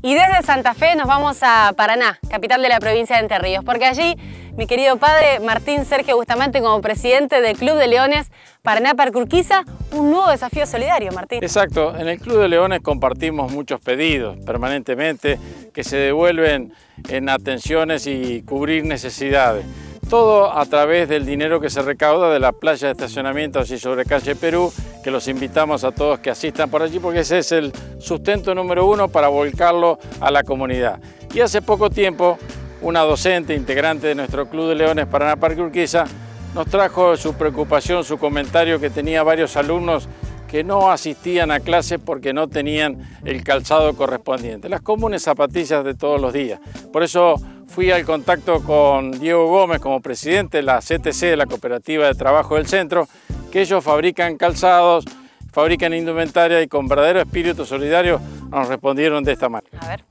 Y desde Santa Fe nos vamos a Paraná, capital de la provincia de Entre Ríos, porque allí mi querido padre Martín Sergio Bustamante, como presidente del Club de Leones Paraná Parque Urquiza, un nuevo desafío solidario, Martín. Exacto, en el Club de Leones compartimos muchos pedidos permanentemente que se devuelven en atenciones y cubrir necesidades. Todo a través del dinero que se recauda de la playa de estacionamiento allí sobre calle Perú, que los invitamos a todos que asistan por allí porque ese es el sustento número 1 para volcarlo a la comunidad. Y hace poco tiempo, una docente integrante de nuestro Club de Leones Paraná Parque Urquiza nos trajo su preocupación, su comentario que tenía varios alumnos que no asistían a clases porque no tenían el calzado correspondiente, las comunes zapatillas de todos los días. Por eso fui al contacto con Diego Gómez como presidente de la CTC, de la Cooperativa de Trabajo del Centro, que ellos fabrican calzados, fabrican indumentaria y con verdadero espíritu solidario nos respondieron de esta manera. A ver.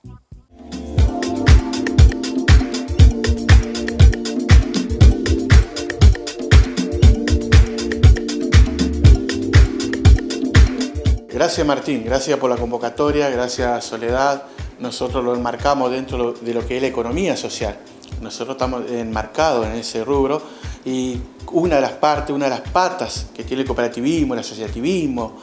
Gracias Martín, gracias por la convocatoria, gracias Soledad. Nosotros lo enmarcamos dentro de lo que es la economía social. Nosotros estamos enmarcados en ese rubro y una de las partes, una de las patas que tiene el cooperativismo, el asociativismo,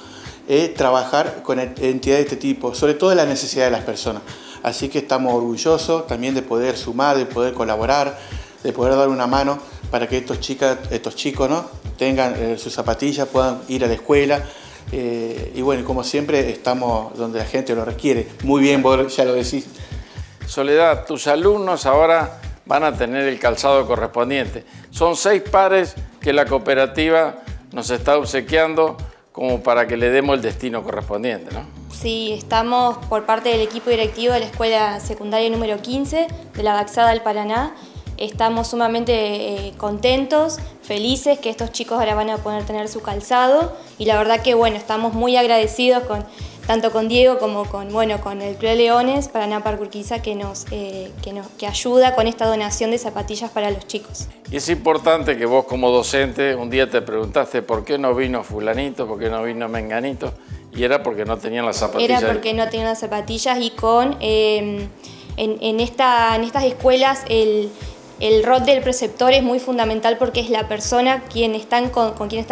es trabajar con entidades de este tipo, sobre todo la necesidad de las personas. Así que estamos orgullosos también de poder sumar, de poder colaborar, de poder dar una mano para que estos chicos ¿no? tengan sus zapatillas, puedan ir a la escuela. Y bueno, como siempre, estamos donde la gente lo requiere. Muy bien, vos ya lo decís. Soledad, tus alumnos ahora van a tener el calzado correspondiente. Son 6 pares que la cooperativa nos está obsequiando como para que le demos el destino correspondiente, ¿no? Sí, estamos por parte del equipo directivo de la Escuela Secundaria número 15 de la Baxada del Paraná. Estamos sumamente contentos, felices que estos chicos ahora van a poder tener su calzado y la verdad que bueno, estamos muy agradecidos tanto con Diego como con el Club de Leones Paraná Parque Urquiza que ayuda con esta donación de zapatillas para los chicos. Y es importante que vos como docente un día te preguntaste por qué no vino fulanito, por qué no vino menganito y era porque no tenían las zapatillas. Era porque no tenían las zapatillas y en estas escuelas el rol del preceptor es muy fundamental porque es la persona con quien está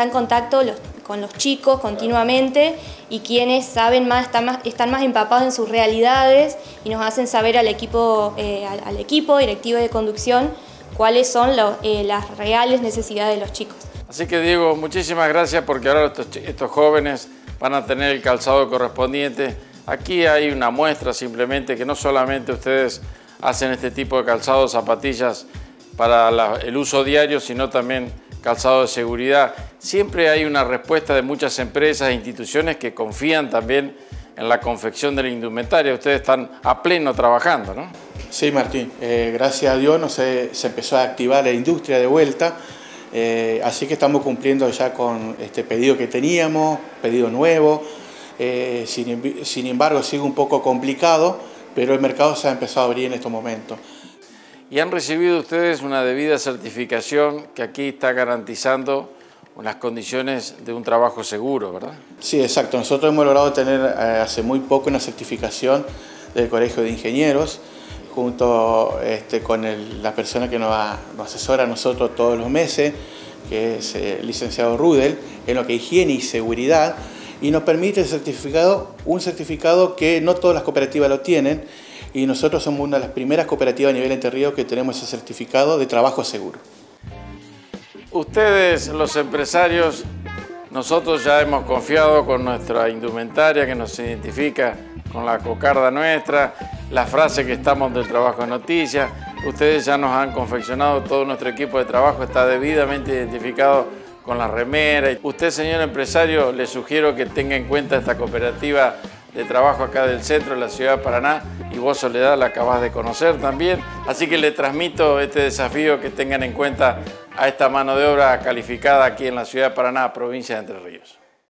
en contacto con los chicos continuamente y quienes saben más, están más empapados en sus realidades y nos hacen saber al equipo directivo de conducción cuáles son las reales necesidades de los chicos. Así que Diego, muchísimas gracias porque ahora estos jóvenes van a tener el calzado correspondiente. Aquí hay una muestra simplemente que no solamente ustedes hacen este tipo de calzados, zapatillas para el uso diario, sino también calzado de seguridad. Siempre hay una respuesta de muchas empresas e instituciones que confían también en la confección de la indumentaria. Ustedes están a pleno trabajando, ¿no? Sí, Martín. Gracias a Dios se empezó a activar la industria de vuelta. Así que estamos cumpliendo ya con este pedido que teníamos, pedido nuevo. Sin embargo, sigue un poco complicado, pero el mercado se ha empezado a abrir en estos momentos. Y han recibido ustedes una debida certificación que aquí está garantizando unas condiciones de un trabajo seguro, ¿verdad? Sí, exacto. Nosotros hemos logrado tener hace muy poco una certificación del Colegio de Ingenieros junto con la persona que nos asesora a nosotros todos los meses, que es el licenciado Rudel, en lo que es higiene y seguridad. Y nos permite el certificado, un certificado que no todas las cooperativas lo tienen y nosotros somos una de las primeras cooperativas a nivel Entre Ríos que tenemos ese certificado de trabajo seguro. Ustedes, los empresarios, nosotros ya hemos confiado con nuestra indumentaria que nos identifica con la cocarda nuestra, la frase que estamos del trabajo en noticias. Ustedes ya nos han confeccionado, todo nuestro equipo de trabajo está debidamente identificado con la remera. Usted, señor empresario, le sugiero que tenga en cuenta esta cooperativa de trabajo acá del centro de la ciudad de Paraná y vos, Soledad, la acabás de conocer también. Así que le transmito este desafío que tengan en cuenta a esta mano de obra calificada aquí en la ciudad de Paraná, provincia de Entre Ríos.